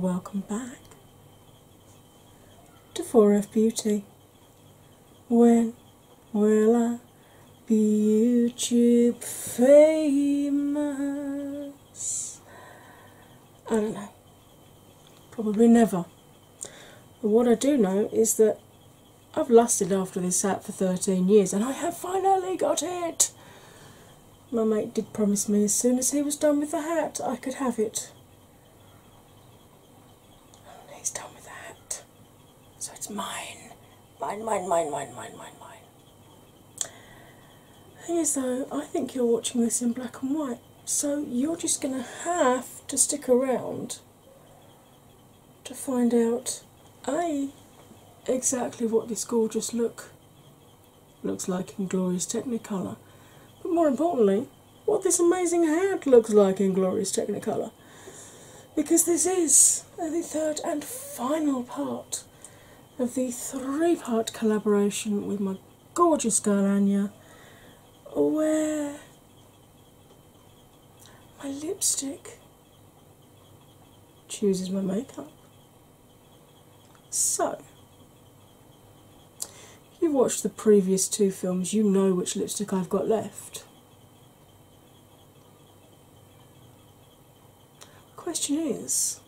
welcome back to 4F Beauty. When will I be YouTube famous? I don't know. Probably never. But what I do know is that I've lusted after this hat for 13 years and I have finally got it! My mate did promise me as soon as he was done with the hat I could have it. And he's done with the hat. So it's mine. Mine. Thing is though, I think you're watching this in black and white, so you're just going to have to stick around to find out exactly what this gorgeous look looks like in glorious Technicolor, but more importantly what this amazing hat looks like in glorious Technicolor, because this is the third and final part of the three-part collaboration with my gorgeous girl Anya, where my lipstick chooses my makeup. So you've watched the previous two films, you know which lipstick I've got left. The question is,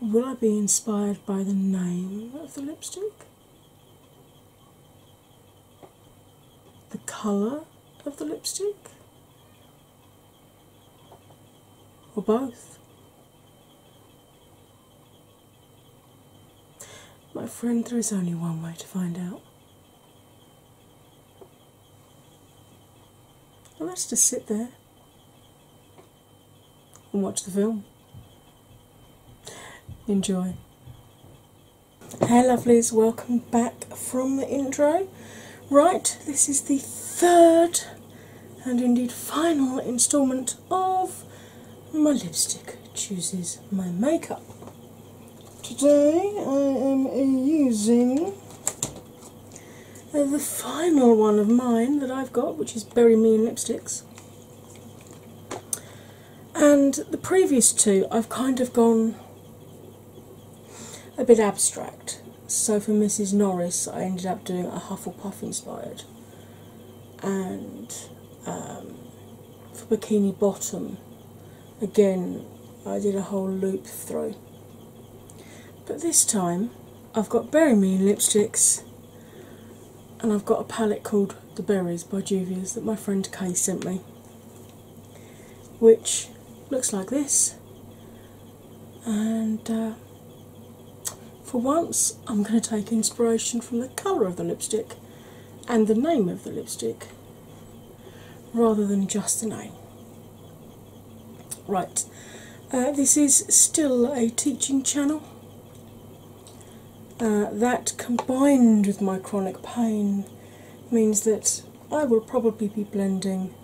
will I be inspired by the name of the lipstick, the colour of the lipstick, or both? My friend, there is only one way to find out, and that's to sit there and watch the film. Enjoy. Hey lovelies, welcome back from the intro. Right, this is the third and indeed final instalment of My Lipstick Chooses My Makeup. Today I am using the final one of mine that I've got, which is Berry Me in Lipsticks. And the previous two I've kind of gone a bit abstract. So for Mrs. Norris I ended up doing a Hufflepuff inspired. And for Bikini Bottom, again, I did a whole loop through. But this time I've got Berry Me in Lipsticks, and I've got a palette called The Berries by Juvia's that my friend Kay sent me, which looks like this. And for once I'm going to take inspiration from the colour of the lipstick and the name of the lipstick rather than just the name. Right, this is still a teaching channel. That combined with my chronic pain means that I will probably be blending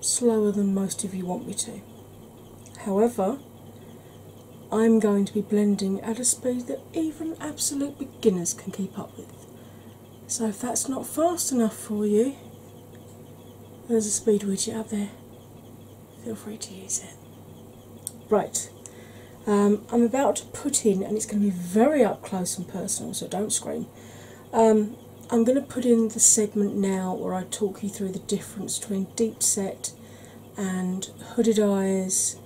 slower than most of you want me to. However, I'm going to be blending at a speed that even absolute beginners can keep up with. So if that's not fast enough for you, there's a speed widget up there. Feel free to use it. Right. I'm about to put in, and it's going to be very up close and personal, so don't scream. I'm going to put in the segment now where I talk you through the difference between deep set and hooded eyes,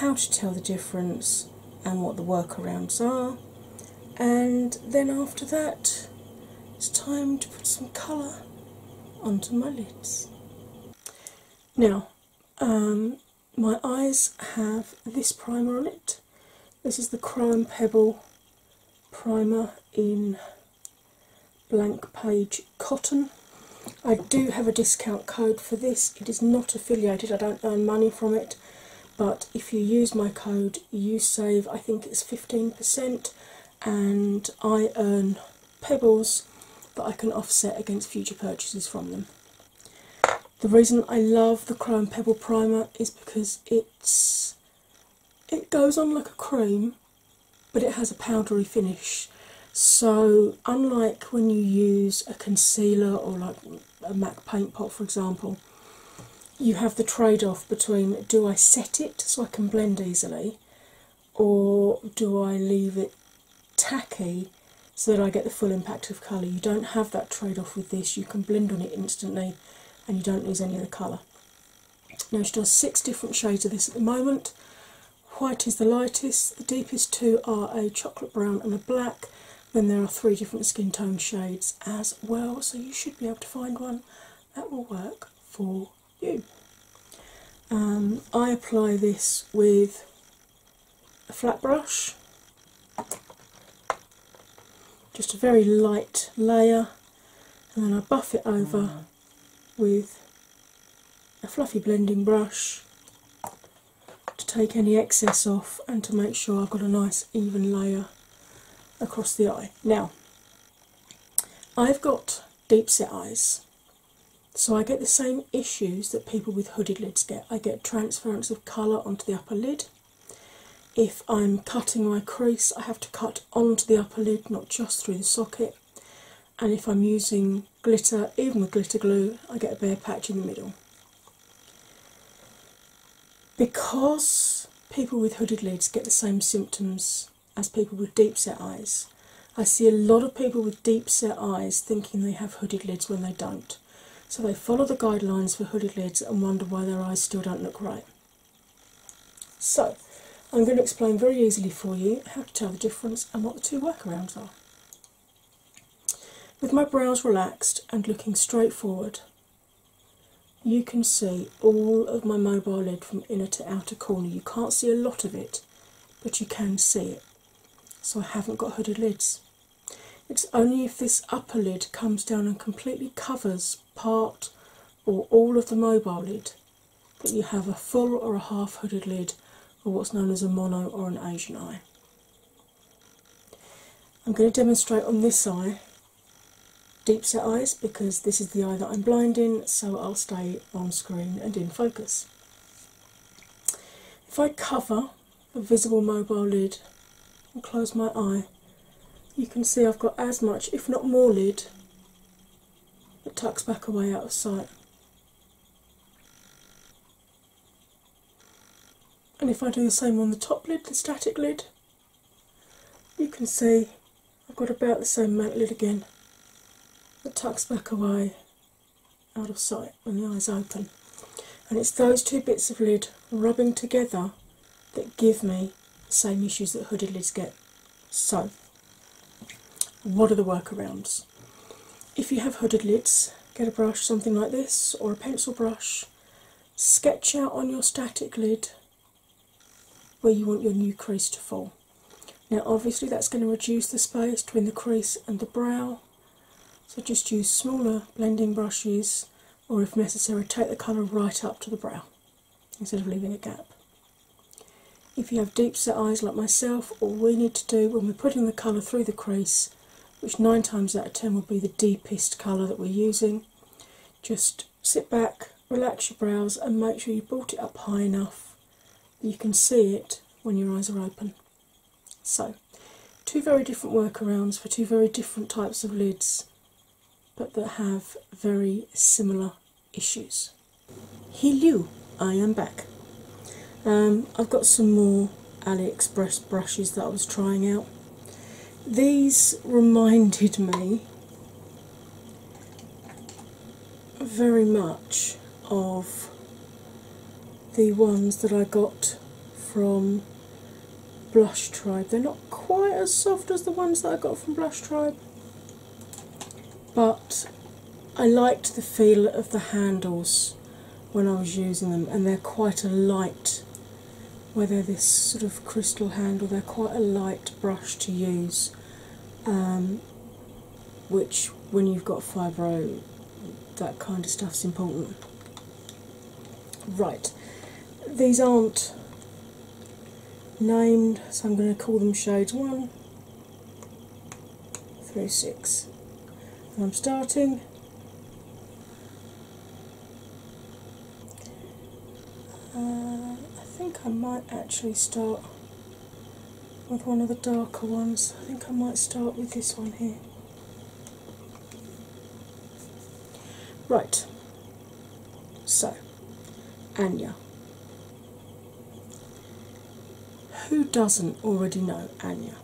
how to tell the difference and what the workarounds are. And then after that, it's time to put some colour onto my lids. Now, my eyes have this primer on it. This is the Crown Pebble primer in Blank Page Cotton. I do have a discount code for this. It is not affiliated, I don't earn money from it, but if you use my code you save, I think it's 15%, and I earn pebbles that I can offset against future purchases from them. The reason I love the Crown Pebble primer is because it goes on like a cream, but it has a powdery finish. So unlike when you use a concealer or like a MAC paint pot, for example, you have the trade-off between do I set it so I can blend easily, or do I leave it tacky so that I get the full impact of colour? You don't have that trade-off with this. You can blend on it instantly and you don't lose any of the colour. Now she does 6 different shades of this at the moment. White is the lightest, the deepest 2 are a chocolate brown and a black, then there are 3 different skin tone shades as well, so you should be able to find one that will work for you. I apply this with a flat brush, just a very light layer, and then I buff it over with a fluffy blending brush to take any excess off and to make sure I've got a nice even layer across the eye. Now, I've got deep set eyes, so I get the same issues that people with hooded lids get. I get transference of colour onto the upper lid. If I'm cutting my crease, I have to cut onto the upper lid, not just through the socket. And if I'm using glitter, even with glitter glue, I get a bare patch in the middle. Because people with hooded lids get the same symptoms as people with deep set eyes, I see a lot of people with deep set eyes thinking they have hooded lids when they don't. So they follow the guidelines for hooded lids and wonder why their eyes still don't look right. So I'm going to explain very easily for you how to tell the difference and what the 2 workarounds are. With my brows relaxed and looking straight forward, you can see all of my mobile lid from inner to outer corner. You can't see a lot of it, but you can see it. So I haven't got hooded lids. It's only if this upper lid comes down and completely covers part or all of the mobile lid that you have a full or a half hooded lid, or what's known as a mono or an Asian eye. I'm going to demonstrate on this eye deep set eyes because this is the eye that I'm blind in, so I'll stay on screen and in focus. If I cover a visible mobile lid and close my eye, you can see I've got as much, if not more, lid that tucks back away out of sight. And if I do the same on the top lid, the static lid, you can see I've got about the same amount of lid again that tucks back away out of sight when the eyes open. And it's those 2 bits of lid rubbing together that give me the same issues that hooded lids get. So, what are the workarounds? If you have hooded lids, get a brush, something like this, or a pencil brush, sketch out on your static lid where you want your new crease to fall. Now obviously that's going to reduce the space between the crease and the brow, so just use smaller blending brushes, or if necessary take the colour right up to the brow instead of leaving a gap. If you have deep set eyes like myself, all we need to do when we're putting the colour through the crease, which 9 times out of 10 will be the deepest colour that we're using, just sit back, relax your brows and make sure you brought it up high enough you can see it when your eyes are open. So, 2 very different workarounds for 2 very different types of lids, but that have very similar issues. Hello, I am back. I've got some more AliExpress brushes that I was trying out. These reminded me very much of the ones that I got from Blush Tribe. They're not quite as soft as the ones that I got from Blush Tribe, but I liked the feel of the handles when I was using them, and they're quite a light, whether this sort of crystal handle, they're quite a light brush to use, which when you've got fibro, that kind of stuff's important. Right. These aren't named, so I'm going to call them shades 1 through 6. And I'm starting I think I might actually start with one of the darker ones. I think I might start with this one here. Right, so Anya. who doesn't already know Anya?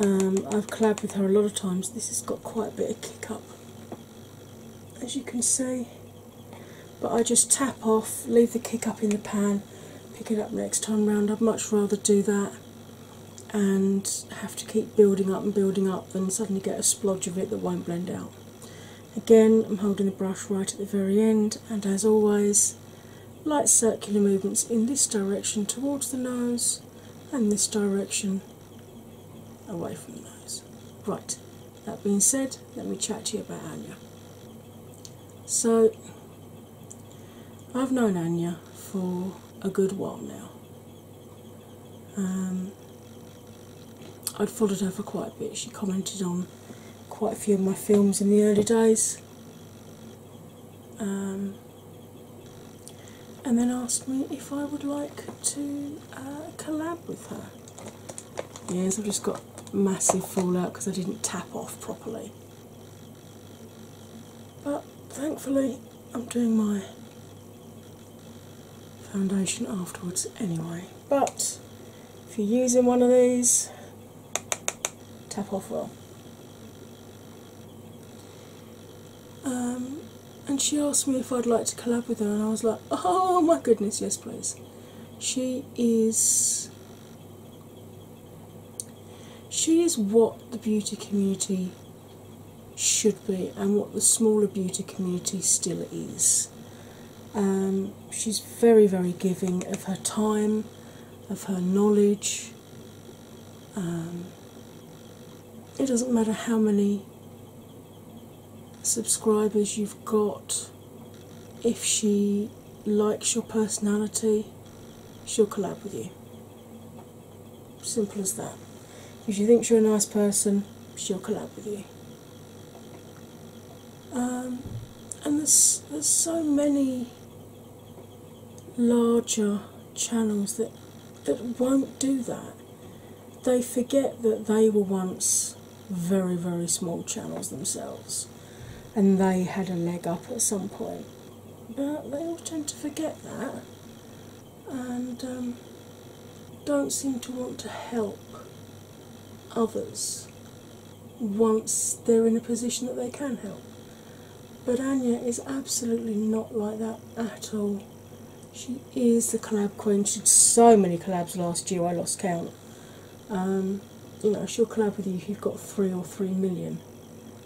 I've collabed with her a lot of times. This has got quite a bit of kick up, as you can see, but I just tap off, leave the kick up in the pan, pick it up next time round. I'd much rather do that and have to keep building up than suddenly get a splodge of it that won't blend out. Again, I'm holding the brush right at the very end, and as always, light circular movements in this direction towards the nose and this direction away from the nose. Right, that being said, let me chat to you about Anya. So, I've known Anya for a good while now. I'd followed her for quite a bit. She commented on quite a few of my films in the early days, and then asked me if I would like to collab with her. Yes, I've just got massive fallout because I didn't tap off properly. But thankfully, I'm doing my foundation afterwards anyway. But if you're using one of these, tap off well. And she asked me if I'd like to collab with her, and I was like, oh my goodness, yes please. She is what the beauty community should be, and what the smaller beauty community still is. She's very, very giving of her time, of her knowledge. It doesn't matter how many subscribers you've got, if she likes your personality, she'll collab with you. Simple as that. If she thinks you're a nice person, she'll collab with you. And there's so many larger channels that won't do that. They forget that they were once very, very small channels themselves, and they had a leg up at some point. But they all tend to forget that, and don't seem to want to help others once they're in a position that they can help. But Anya is absolutely not like that at all. She is the collab queen. She did so many collabs last year, I lost count. You know, she'll collab with you if you've got 3 or 3 million.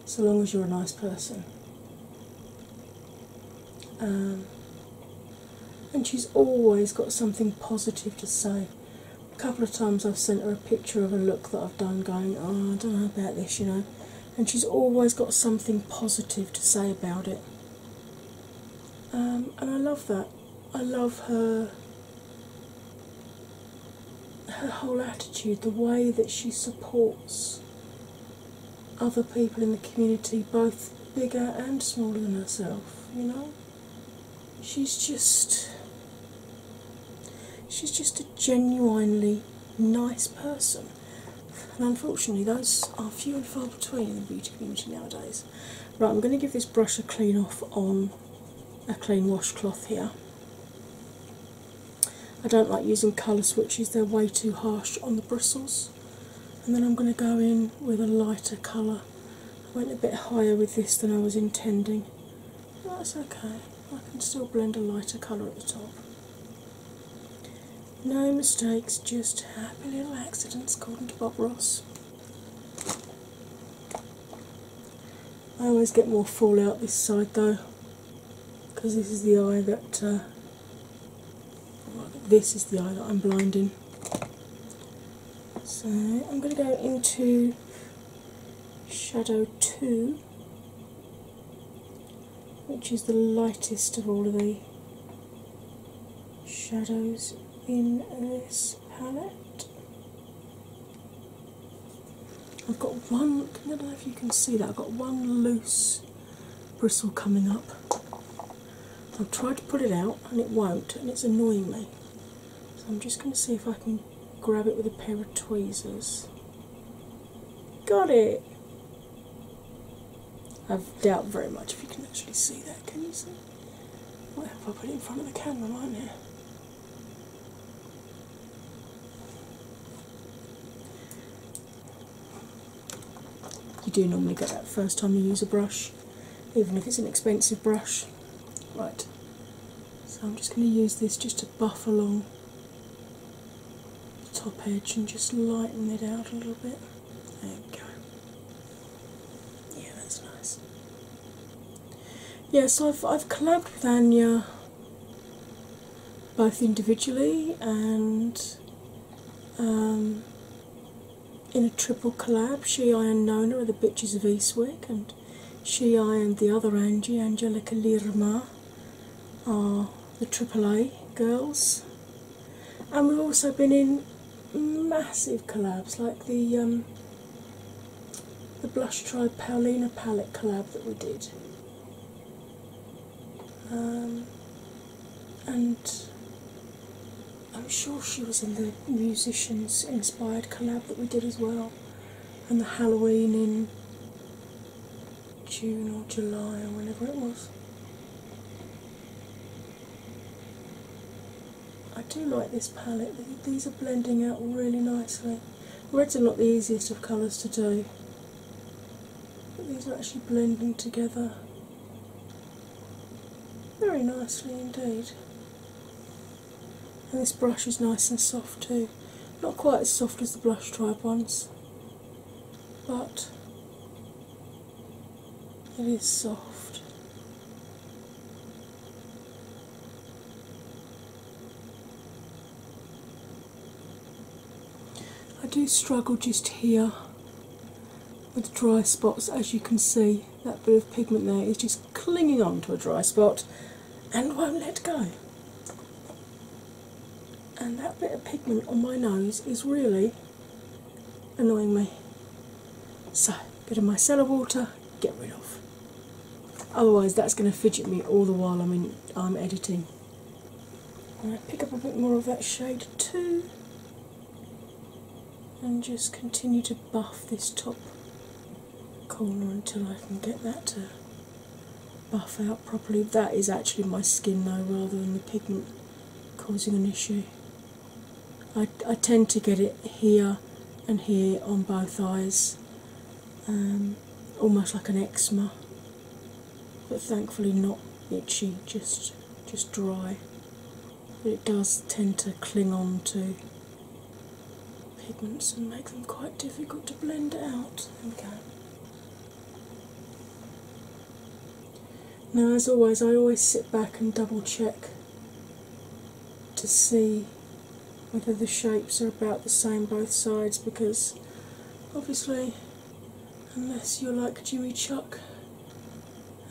So long as you're a nice person. And she's always got something positive to say. A couple of times I've sent her a picture of a look that I've done going, oh, I don't know about this, you know. And she's always got something positive to say about it. And I love that. I love her whole attitude, the way that she supports other people in the community, both bigger and smaller than herself, you know? She's just a genuinely nice person. And unfortunately, those are few and far between in the beauty community nowadays. Right, I'm going to give this brush a clean off on a clean washcloth here. I don't like using colour switches, they're way too harsh on the bristles. And then I'm going to go in with a lighter colour. I went a bit higher with this than I was intending. But that's okay, I can still blend a lighter colour at the top. No mistakes, just happy little accidents, according to Bob Ross. I always get more fallout this side though, because this is the eye that I'm blind in. So I'm going to go into shadow 2, which is the lightest of all of the shadows in this palette. I've got one, I don't know if you can see that, I've got one loose bristle coming up. I've tried to put it out and it won't, and it's annoying me. So I'm just going to see if I can grab it with a pair of tweezers. Got it! I doubt very much if you can actually see that, can you see? What have I put it in front of the camera, mightn't I? You do normally get that first time you use a brush, even if it's an expensive brush. Right, so I'm just going to use this just to buff along the top edge and just lighten it out a little bit. There we go. Yeah, that's nice. Yeah, so I've collabed with Anya both individually and in a triple collab. She, I and Nona are the Bitches of Eastwick, and she, I and the other Angie, Angelica Lirma, are the AAA girls. And we've also been in massive collabs like the Blush Tribe Paulina palette collab that we did. And I'm sure she was in the musicians inspired collab that we did as well, and the Halloween in June or July or whenever it was. I do like this palette. These are blending out really nicely. Reds are not the easiest of colours to do, but these are actually blending together very nicely indeed. And this brush is nice and soft too. Not quite as soft as the Blush Tribe ones, but it is soft. I do struggle just here with dry spots, as you can see. That bit of pigment there is just clinging on to a dry spot and won't let go. And that bit of pigment on my nose is really annoying me. So, a bit of micellar water, get rid of. Otherwise that's going to fidget me all the while I'm editing. I'm going to pick up a bit more of that shade too and just continue to buff this top corner until I can get that to buff out properly. That is actually my skin though, rather than the pigment causing an issue. I tend to get it here and here on both eyes, almost like an eczema, but thankfully not itchy, just dry. But it does tend to cling on to pigments and make them quite difficult to blend out. Okay. Now, as always, I always sit back and double check to see whether the shapes are about the same both sides, because obviously unless you're like Jimmy Chuck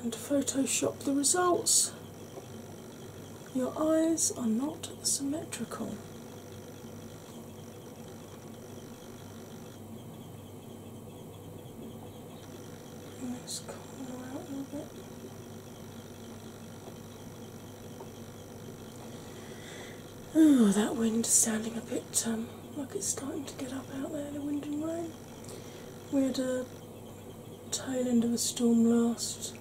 and Photoshop the results, your eyes are not symmetrical. Let's corner out a little bit. Oh, that wind is sounding a bit like it's starting to get up out there, the wind and rain. We had a tail end of a storm last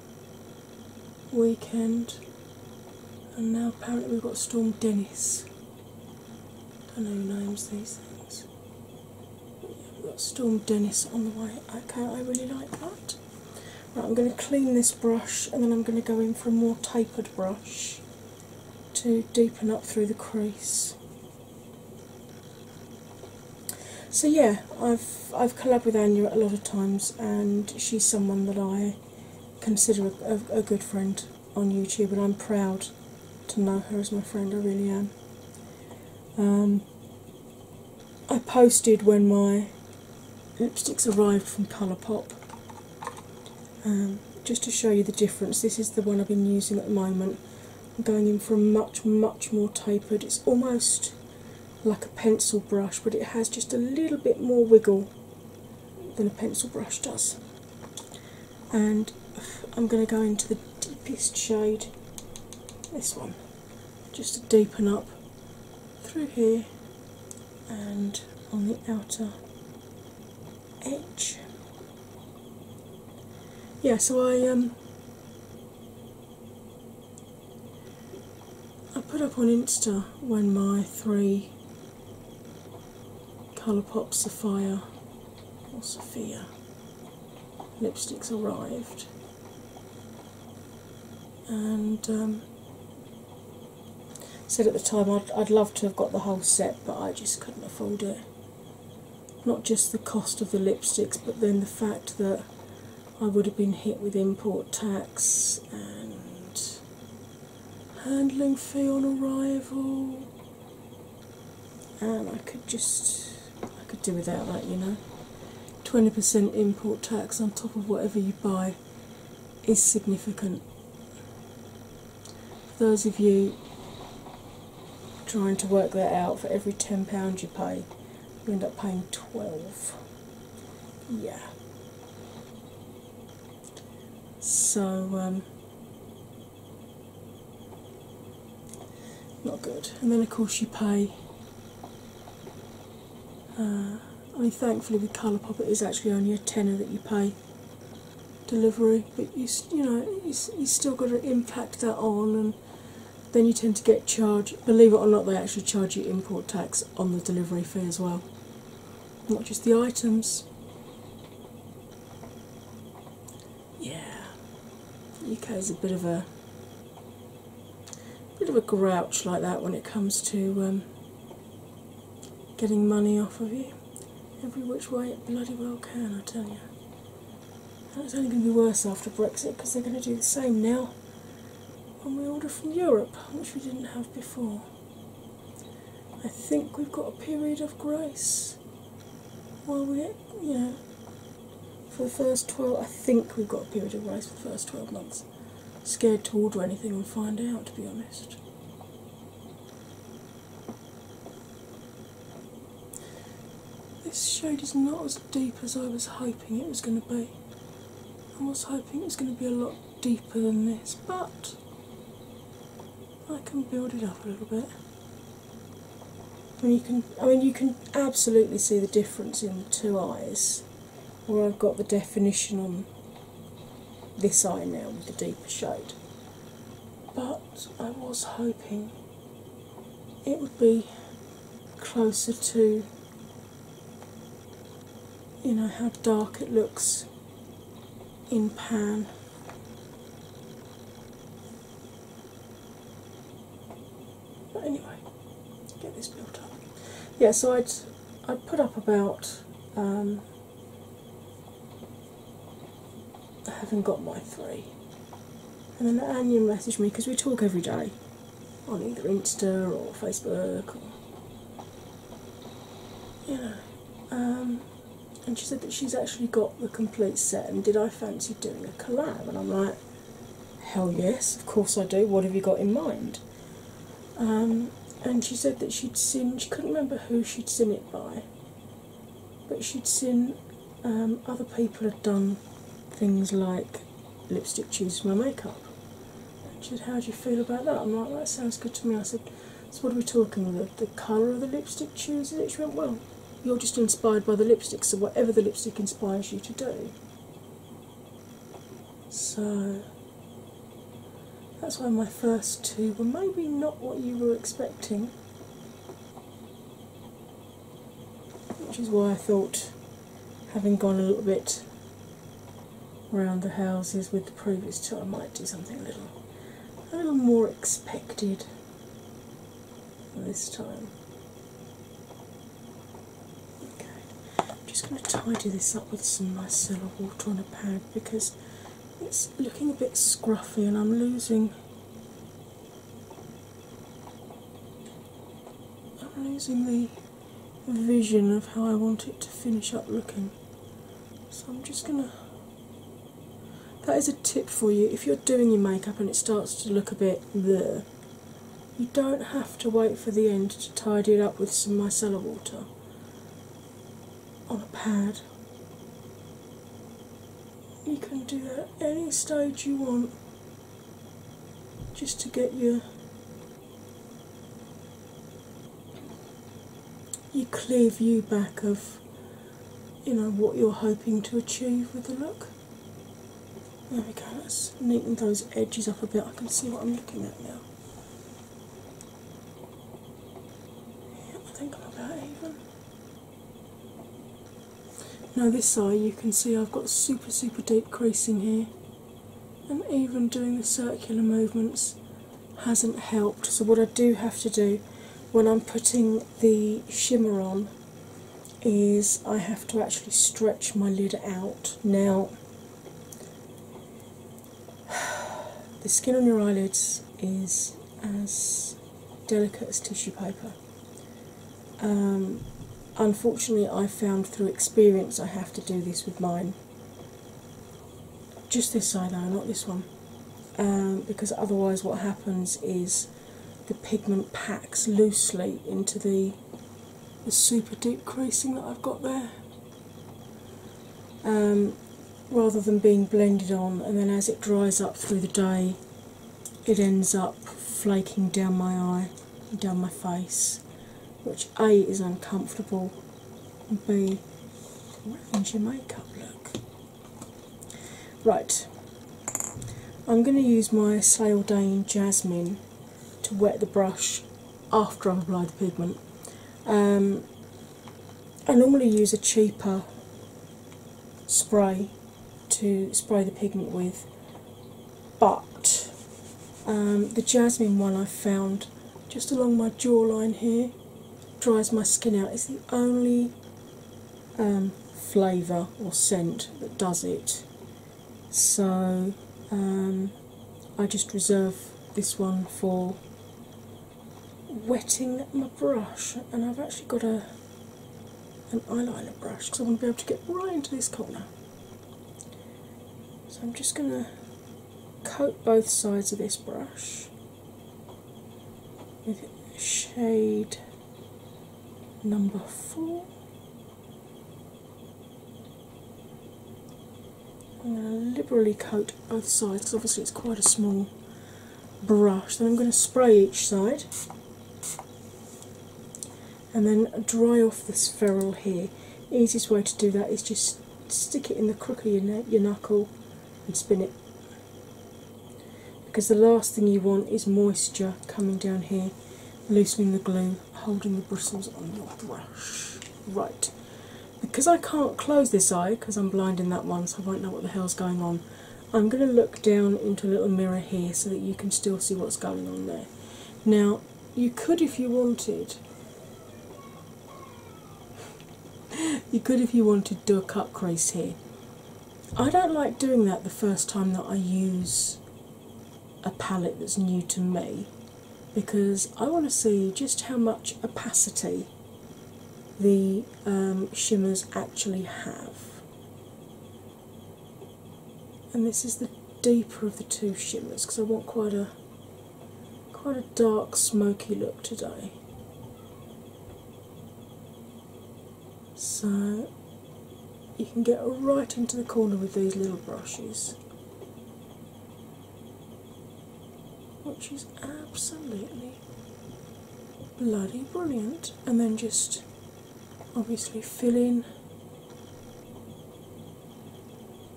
weekend, and now apparently we've got Storm Dennis. Don't know who names these things. Yeah, we've got Storm Dennis on the way. Okay, I really like that. Right, I'm going to clean this brush and then I'm going to go in for a more tapered brush to deepen up through the crease. So yeah, I've collabed with Anya a lot of times, and she's someone that I consider a good friend on YouTube, and I'm proud to know her as my friend. I really am. I posted when my lipsticks arrived from Colourpop, just to show you the difference. This is the one I've been using at the moment. I'm going in for a much more tapered. It's almost like a pencil brush, but it has just a little bit more wiggle than a pencil brush does. And I'm going to go into the deepest shade, this one, just to deepen up through here and on the outer edge. Yeah, so I put up on Insta when my three Colourpop Sophia lipsticks arrived, and said at the time I'd love to have got the whole set, but I just couldn't afford it. Not just the cost of the lipsticks, but then the fact that I would have been hit with import tax and handling fee on arrival, and I could do without that, you know. 20% import tax on top of whatever you buy is significant. For those of you trying to work that out, for every £10 you pay, you end up paying 12. Yeah. So, not good. And then of course you pay, I mean, thankfully with Colourpop it is actually only a tenner that you pay delivery, but you know, you still got to impact that on, and then you tend to get charged, believe it or not, they actually charge you import tax on the delivery fee as well, not just the items. UK is a bit of a grouch like that when it comes to getting money off of you. Every which way it bloody well can, I tell you. And it's only going to be worse after Brexit, because they're going to do the same now when we order from Europe, which we didn't have before. I think we've got a period of grace while we, you know, for the first 12, I think we've got a period of grace for the first 12 months. I'm scared to order anything and find out, to be honest. This shade is not as deep as I was hoping it was going to be. I was hoping it was going to be a lot deeper than this, but I can build it up a little bit. And you can absolutely see the difference in the two eyes, where I've got the definition on this eye now with the deeper shade. But I was hoping it would be closer to, you know, how dark it looks in pan. But anyway, get this built up. Yeah, so I'd put up about I haven't got my three. And then Anya messaged me, because we talk every day on either Insta or Facebook, or, you know, and she said that she's actually got the complete set, and did I fancy doing a collab? And I'm like, hell yes, of course I do, what have you got in mind? And she said that she'd seen, she couldn't remember who she'd seen it by, but she'd seen other people had done things like lipstick choose my makeup. And she said, how do you feel about that? I'm like, that sounds good to me. I said, so what are we talking about? The colour of the lipstick chooses it? She went, well, you're just inspired by the lipstick, so whatever the lipstick inspires you to do. So that's why my first two were maybe not what you were expecting, which is why I thought, having gone a little bit around the houses with the previous two, I might do something a little more expected this time. Okay, I'm just going to tidy this up with some micellar water on a pad, because it's looking a bit scruffy and I'm losing the vision of how I want it to finish up looking. So I'm just going to, that is a tip for you, if you're doing your makeup and it starts to look a bit bleh, you don't have to wait for the end to tidy it up with some micellar water on a pad. You can do that at any stage you want, just to get your clear view back of, you know, what you're hoping to achieve with the look. There we go, let's neaten those edges up a bit. I can see what I'm looking at now. Yeah, I think I'm about even. Now this eye, you can see I've got super deep creasing here, and even doing the circular movements hasn't helped. So what I do have to do when I'm putting the shimmer on is I have to actually stretch my lid out. Now the skin on your eyelids is as delicate as tissue paper. Unfortunately, I found through experience I have to do this with mine. Just this side though, not this one, because otherwise what happens is the pigment packs loosely into the super deep creasing that I've got there, rather than being blended on, and then as it dries up through the day it ends up flaking down my eye, down my face, which A is uncomfortable, and B, what happens to your makeup look? Right, I'm going to use my Saledain Jasmine to wet the brush after I've applied the pigment. I normally use a cheaper spray to spray the pigment with, but the Jasmine one I found just along my jawline here dries my skin out. It's the only flavour or scent that does it, so I just reserve this one for wetting my brush. And I've actually got an eyeliner brush because I want to be able to get right into this corner, so I'm just going to coat both sides of this brush with shade number 4. I'm going to liberally coat both sides because obviously it's quite a small brush. Then I'm going to spray each side and then dry off this ferrule here. Easiest way to do that is just stick it in the crook of your knuckle and spin it, because the last thing you want is moisture coming down here, loosening the glue, holding the bristles on your brush. Right, because I can't close this eye because I'm blind in that one, so I won't know what the hell's going on. I'm going to look down into a little mirror here so that you can still see what's going on there. Now you could, if you wanted, do a cut crease here. I don't like doing that the first time that I use a palette that's new to me, because I want to see just how much opacity the shimmers actually have. And this is the deeper of the two shimmers because I want quite a dark smoky look today. So you can get right into the corner with these little brushes, which is absolutely bloody brilliant. And then just obviously fill in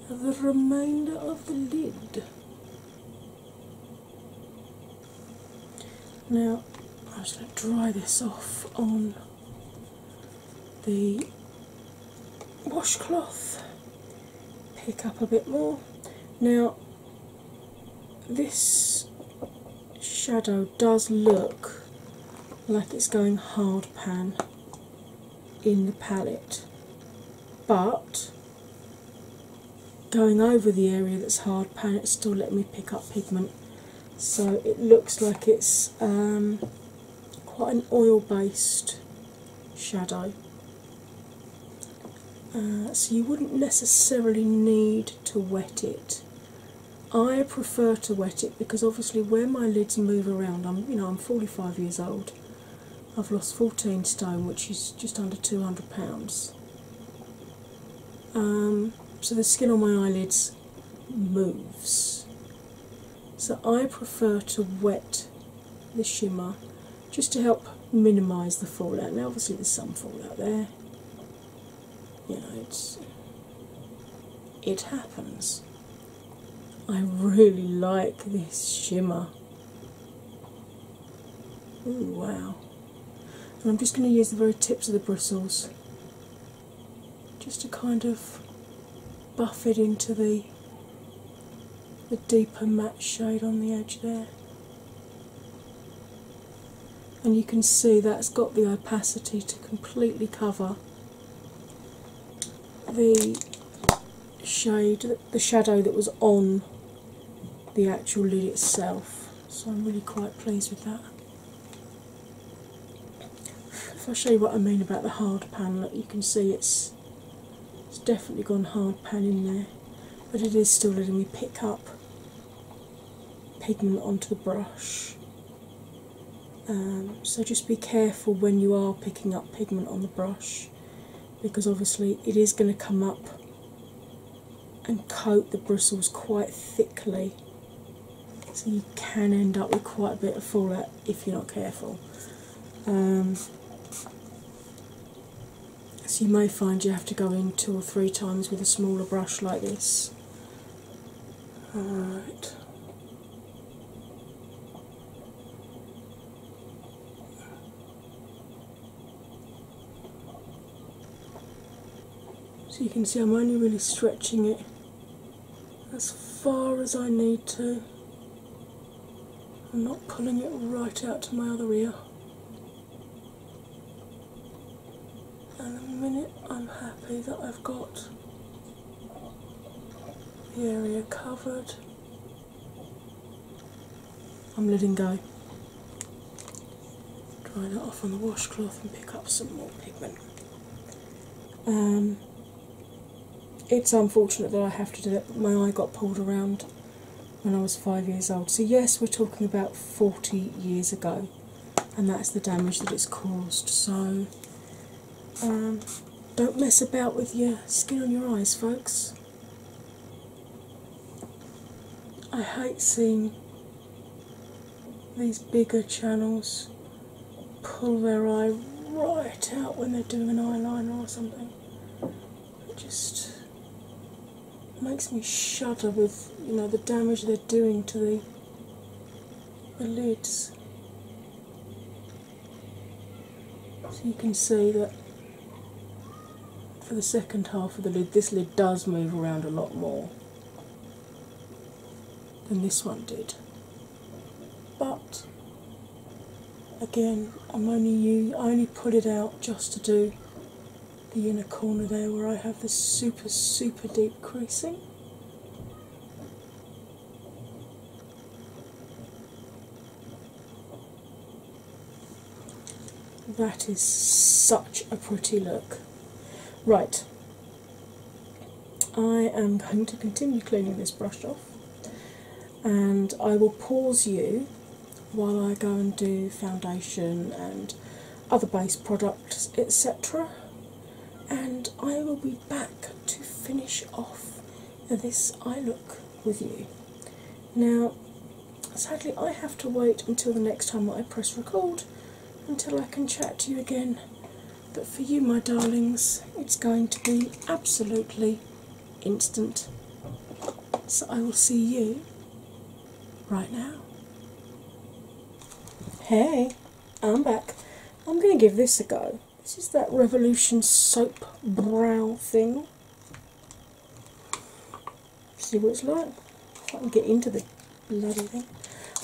the remainder of the lid. Now I'm just going to dry this off on the washcloth, pick up a bit more. Now this shadow does look like it's going hard pan in the palette, but going over the area that's hard pan, it still let me pick up pigment, so it looks like it's quite an oil-based shadow. So you wouldn't necessarily need to wet it. I prefer to wet it because obviously where my lids move around, I'm 45 years old. I've lost 14 stone, which is just under 200 pounds. So the skin on my eyelids moves. So I prefer to wet the shimmer just to help minimise the fallout. Now obviously there's some fallout there. You know, it happens. I really like this shimmer. Ooh, wow. And I'm just going to use the very tips of the bristles just to kind of buff it into the deeper matte shade on the edge there. And you can see that's got the opacity to completely cover the shade, the shadow that was on the actual lid itself. So I'm really quite pleased with that. If I show you what I mean about the hard pan, look, you can see it's definitely gone hard pan in there, but it is still letting me pick up pigment onto the brush. So just be careful when you are picking up pigment on the brush, because obviously it is going to come up and coat the bristles quite thickly, so you can end up with quite a bit of fallout if you're not careful. So you may find you have to go in 2 or 3 times with a smaller brush like this. Alright. So you can see I'm only really stretching it as far as I need to. I'm not pulling it right out to my other ear. And the minute I'm happy that I've got the area covered, I'm letting go. Dry that off on the washcloth and pick up some more pigment. It's unfortunate that I have to do that, but my eye got pulled around when I was 5 years old. So yes, we're talking about 40 years ago, and that's the damage that it's caused. So don't mess about with your skin on your eyes, folks. I hate seeing these bigger channels pull their eye right out when they're doing an eyeliner or something. It just makes me shudder with, you know, the damage they're doing to the lids. So you can see that for the second half of the lid, this lid does move around a lot more than this one did. But again, I only pull it out just to do the inner corner there where I have the super deep creasing. That is such a pretty look. Right, I am going to continue cleaning this brush off, and I will pause you while I go and do foundation and other base products, etc. And I will be back to finish off this eye look with you. Now, sadly, I have to wait until the next time that I press record until I can chat to you again. But for you, my darlings, it's going to be absolutely instant. So I will see you right now. Hey, I'm back. I'm going to give this a go. This is that Revolution soap brow thing. See what it's like. If I can get into the bloody thing.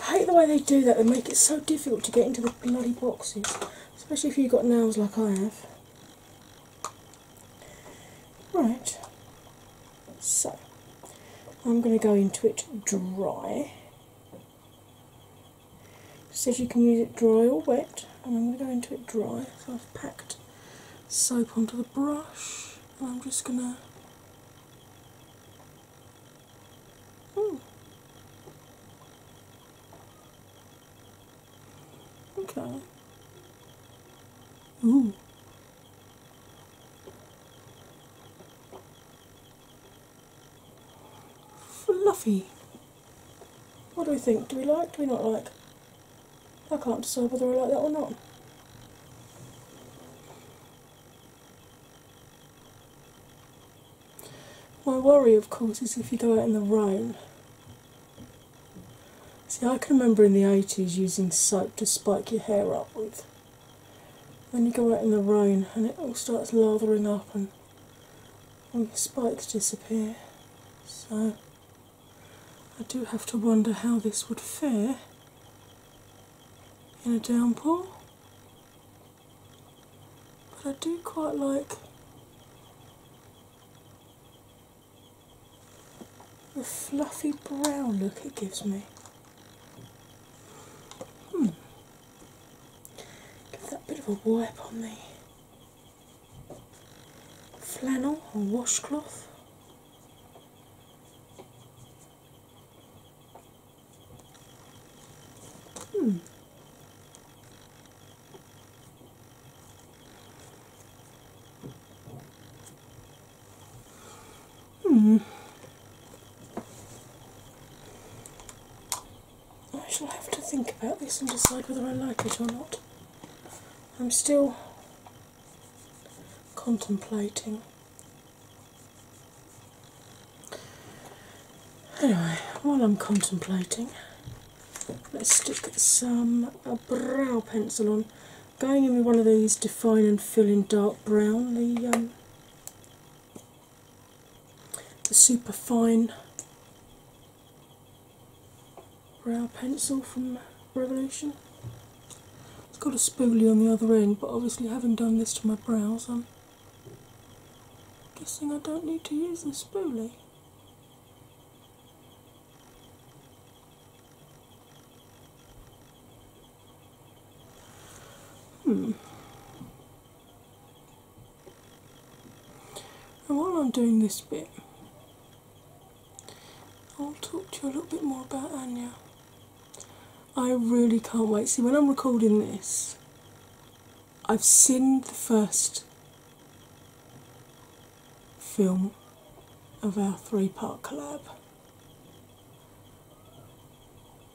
I hate the way they do that. They make it so difficult to get into the bloody boxes. Especially if you've got nails like I have. Right. So, I'm going to go into it dry. So if you can use it dry or wet. And I'm going to go into it dry. So I've packed soap onto the brush, and I'm just going to okay. Ooh. Fluffy. What do we think? Do we like? Do we not like? I can't decide whether I like that or not. My worry, of course, is if you go out in the rain. See, I can remember in the 80s using soap to spike your hair up with. Then you go out in the rain and it all starts lathering up and and the spikes disappear, so I do have to wonder how this would fare in a downpour, but I do quite like the fluffy brown look it gives me. Give that bit of a wipe on the flannel or washcloth. I shall have to think about this and decide whether I like it or not. I'm still contemplating. Anyway, while I'm contemplating, let's stick some brow pencil on. Going in with one of these Define and Fill in Dark Brown, the super fine brow pencil from Revolution. It's got a spoolie on the other end, but obviously having done this to my brows, I'm guessing I don't need to use the spoolie. And while I'm doing this bit, I'll talk to you a little bit more about Anya. I really can't wait. See, when I'm recording this, I've seen the first film of our 3-part collab,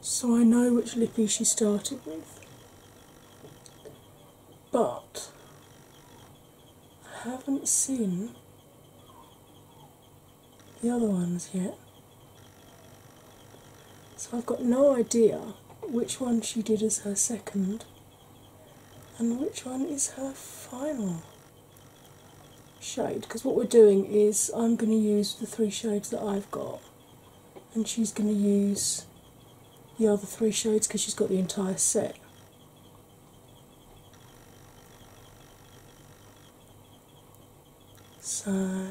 so I know which lippy she started with, but I haven't seen the other ones yet, so I've got no idea which one she did as her second and which one is her final shade, because what we're doing is I'm going to use the 3 shades that I've got and she's going to use the other 3 shades because she's got the entire set. So,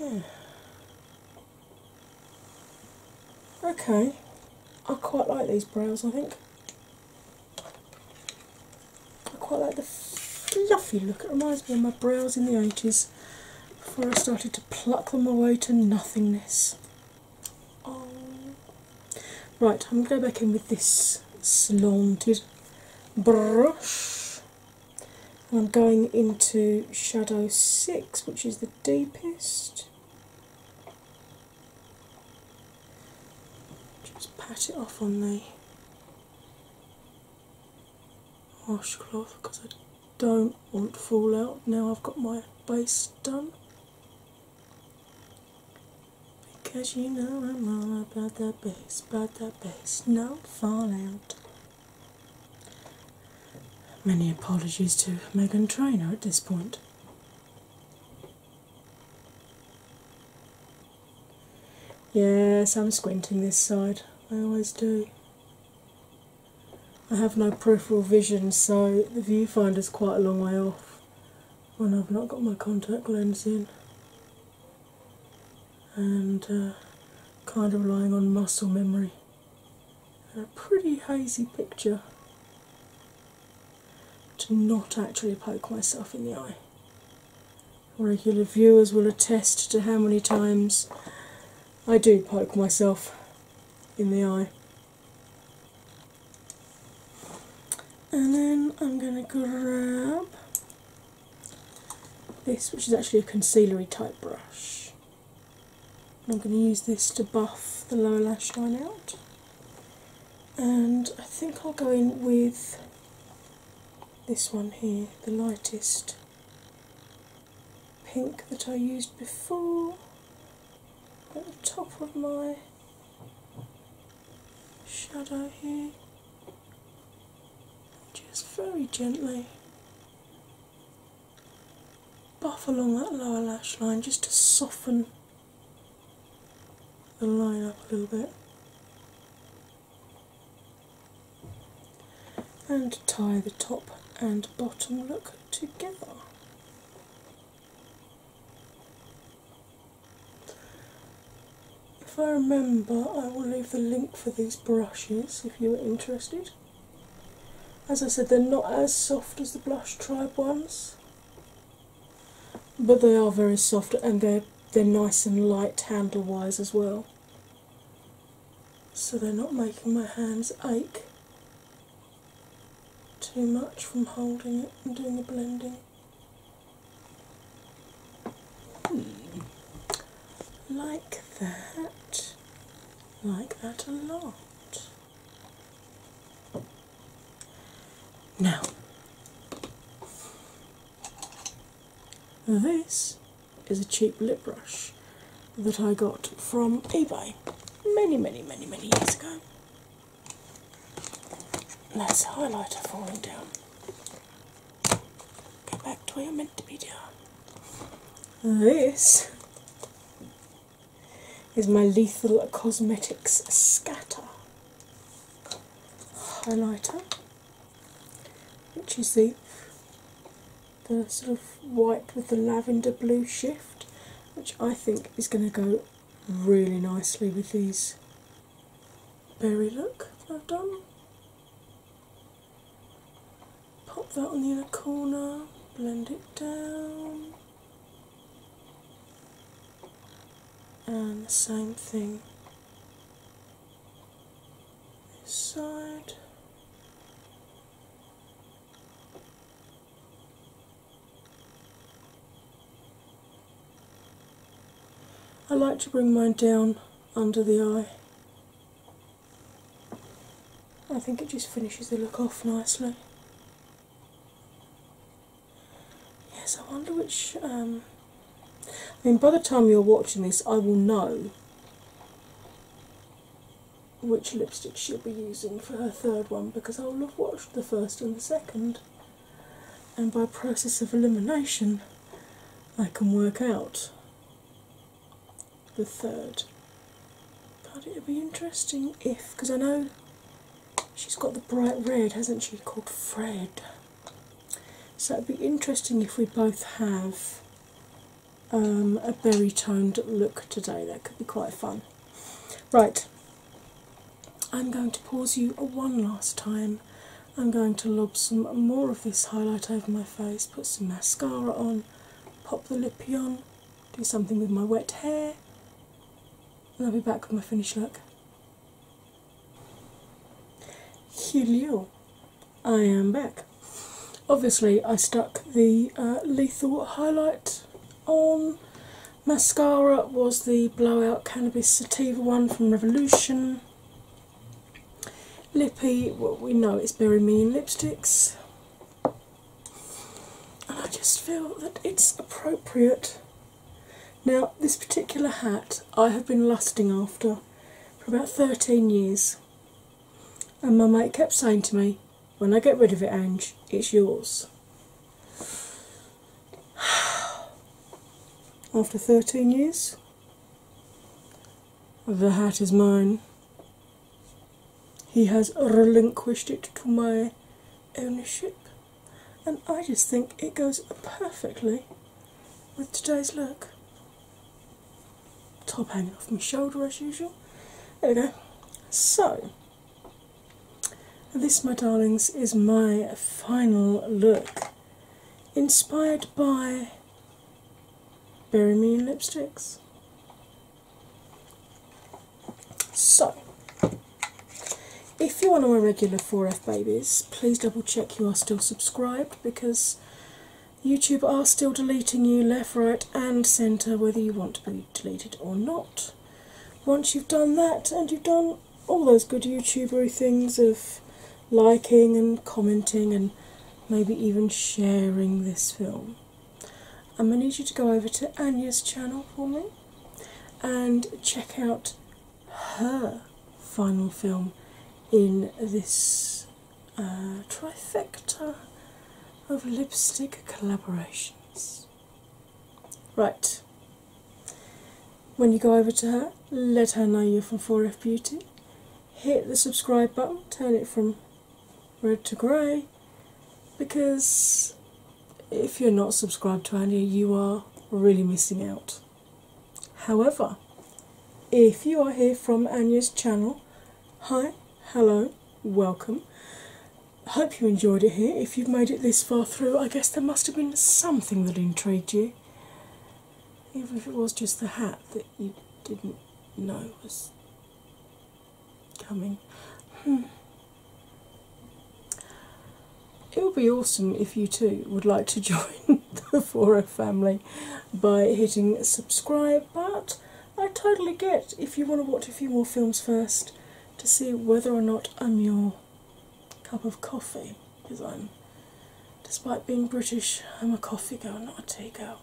yeah. Okay, I quite like these brows, I think. I quite like the fluffy look. It reminds me of my brows in the 80s before I started to pluck them away to nothingness. Oh. Right, I'm going to go back in with this slanted brush. I'm going into shadow 6, which is the deepest. Just pat it off on the washcloth because I don't want fallout now I've got my base done. Because you know I'm all about that base, no fallout. Many apologies to Megan Trainor at this point. Yes, I'm squinting this side. I always do. I have no peripheral vision, so the viewfinder's quite a long way off when I've not got my contact lens in. And kind of relying on muscle memory. And a pretty hazy picture. Not actually poke myself in the eye. Regular viewers will attest to how many times I do poke myself in the eye. And then I'm going to grab this, which is actually a concealery type brush. I'm going to use this to buff the lower lash line out. And I think I'll go in with this one here, the lightest pink that I used before, at the top of my shadow here, just very gently buff along that lower lash line just to soften the line up a little bit. And tie the top and bottom look together. If I remember, I will leave the link for these brushes if you are interested. As I said, they're not as soft as the Blush Tribe ones, but they are very soft, and they're nice and light handle-wise as well. So they're not making my hands ache too much from holding it and doing the blending. Like that a lot. Now, this is a cheap lip brush that I got from eBay many years ago. That's highlighter falling down. Go back to where you're meant to be, dear. This is my Lethal Cosmetics Scatter highlighter, which is the sort of white with the lavender blue shift, which I think is going to go really nicely with these berry look that I've done. Pop that on the inner corner, blend it down, and the same thing this side. I like to bring mine down under the eye. I think it just finishes the look off nicely. Yes, I wonder which... I mean, by the time you're watching this, I will know which lipstick she'll be using for her third one, because I'll have watched the first and the second, and by process of elimination I can work out the third. But it'll be interesting if, because I know she's got the bright red, hasn't she, called Fred, so it'd be interesting if we both have a berry toned look today. That could be quite fun. Right, I'm going to pause you one last time. I'm going to lob some more of this highlight over my face, put some mascara on, pop the lippy on, do something with my wet hair, and I'll be back with my finished look. Hello, I am back. Obviously I stuck the Lethal highlight on. Mascara was the Blowout Cannabis Sativa one from Revolution. Lippy, well, we know it's Berry Me in Lipsticks. And I just feel that it's appropriate. Now, this particular hat I have been lusting after for about 13 years. And my mate kept saying to me, when I get rid of it, Ange, it's yours. After 13 years, the hat is mine. He has relinquished it to my ownership, and I just think it goes perfectly with today's look. Top hanging off my shoulder as usual. There we go. So, this, my darlings, is my final look, inspired by Berry Me in Lipsticks. So, if you're one of my regular 4F babies, please double check you are still subscribed, because YouTube are still deleting you left, right and centre, whether you want to be deleted or not. Once you've done that, and you've done all those good YouTubery things of liking and commenting and maybe even sharing this film, I'm going to need you to go over to Anya's channel for me and check out her final film in this trifecta of lipstick collaborations. Right, when you go over to her, let her know you're from 4F Beauty. Hit the subscribe button, turn it from red to grey, because if you're not subscribed to Anya, you are really missing out. However, if you are here from Anya's channel, hi, hello, welcome. Hope you enjoyed it here. If you've made it this far through, I guess there must have been something that intrigued you, even if it was just the hat that you didn't know was coming. It would be awesome if you too would like to join the 4F family by hitting subscribe, but I totally get if you want to watch a few more films first to see whether or not I'm your cup of coffee, because I'm, despite being British, I'm a coffee girl, not a tea girl.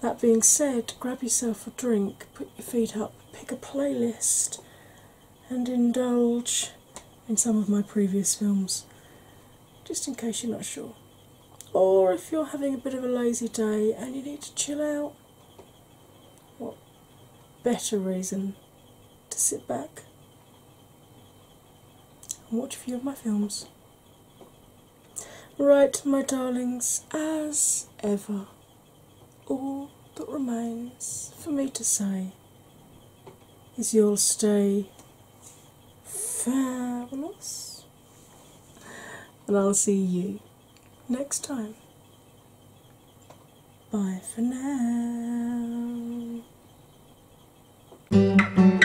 That being said, grab yourself a drink, put your feet up, pick a playlist and indulge in some of my previous films, just in case you're not sure. Or if you're having a bit of a lazy day and you need to chill out, what better reason to sit back and watch a few of my films. Right, my darlings, as ever, all that remains for me to say is you'll stay fabulous, and I'll see you next time. Bye for now.